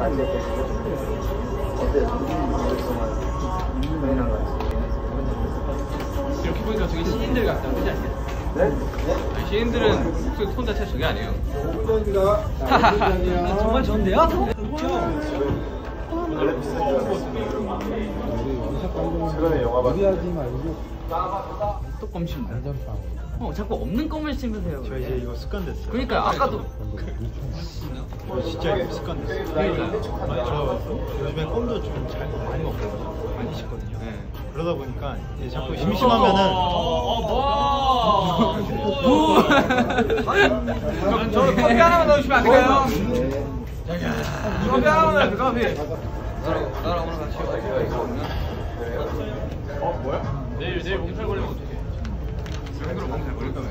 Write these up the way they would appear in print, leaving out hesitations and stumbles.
맞이할 것이고 어때요? 오랫동안 해난 것 같아요. 이렇게 보니까 저기 신인들 같다, 그지 않냐? 네? 아니, 신인들은 목소리 톤 자체가 저게 아니에요. 5분전입니다. 하하하, 정말 좋은데요? 최근에 영화 봤어요. 또 껌십니다. 자꾸 없는 껌을 씹으세요. 저 이제 이거 습관 됐어요. 그러니까 아까도 진짜 이게 습관 됐어요. 저 요즘에 껌도 좀 잘 많이 먹거든요. 많이 씹거든요. 그러다 보니까 자꾸 심심하면은 저는 커피 하나만 넣어주시면 안 될까요? 커피 하나만 넣어줘. 커피 나랑 오늘 같이 커피가 있거든요. 어? 뭐야? 내일 몸살 걸리면 어떡해? 생각으로 몸살 걸릴까봐요.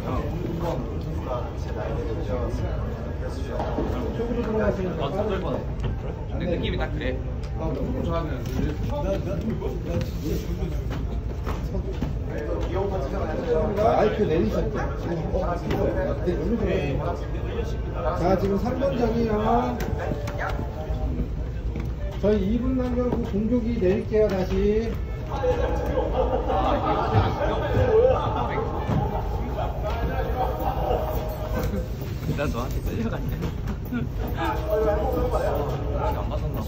근데 느낌이 딱 그래. 아이큐 내리셨죠? 자, 지금 3번장이요. 저희 2분 남겨놓고 공격이 내릴게요, 다시. 나 너한테 끌려갔냐? 안 받았나 봐.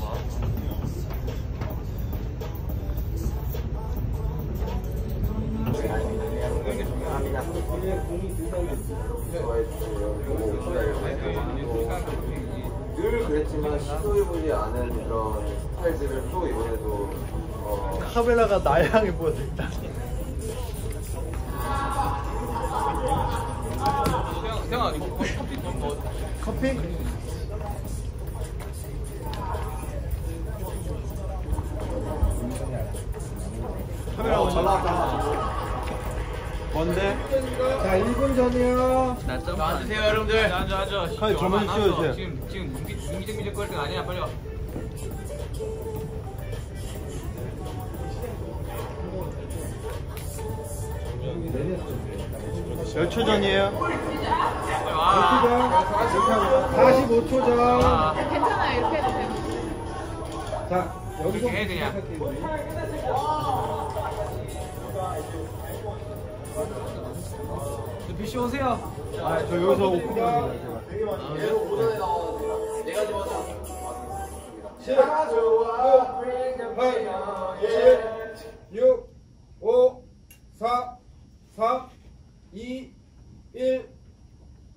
늘 그랬지만 시도해보지 않은 그런 스타일들을 또 이번에도 카메라가 나의 향이 보여졌다. 태양아, 이거 커피 좀 넣어. 커피? 카메라 잘 나왔다. 뭔데? 자, 1분 전이요. 나와주세요, 여러분들. 앉아. 카메라 저만 찍어주세요. 지금 문기정기적 거릴 때가 아니야, 빨리 와. 몇 초 전이에요? 45초 전. 괜찮아요, 이렇게 해도 돼요. 자, 여기서 해야 되냐? 비씨 오세요. 아, 저 여기서 오픈합니다. 되게 많이. 얘도 오전에 나왔어요. 네 가지 먼저. 자, 좋아. 6, 5, 4, 3, 2, 1.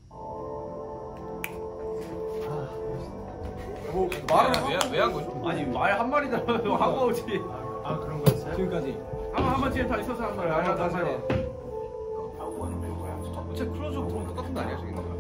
뭐 말을 왜 한 거지? 아니, 말 한 마리 들어도 하고 오지. 아, 그런 거였어요? 지금까지. 한번 지금 다 있어서 한 마리. 아니, 다 사요. 제 클로즈업 보면 똑같은 거 아니야, 저기?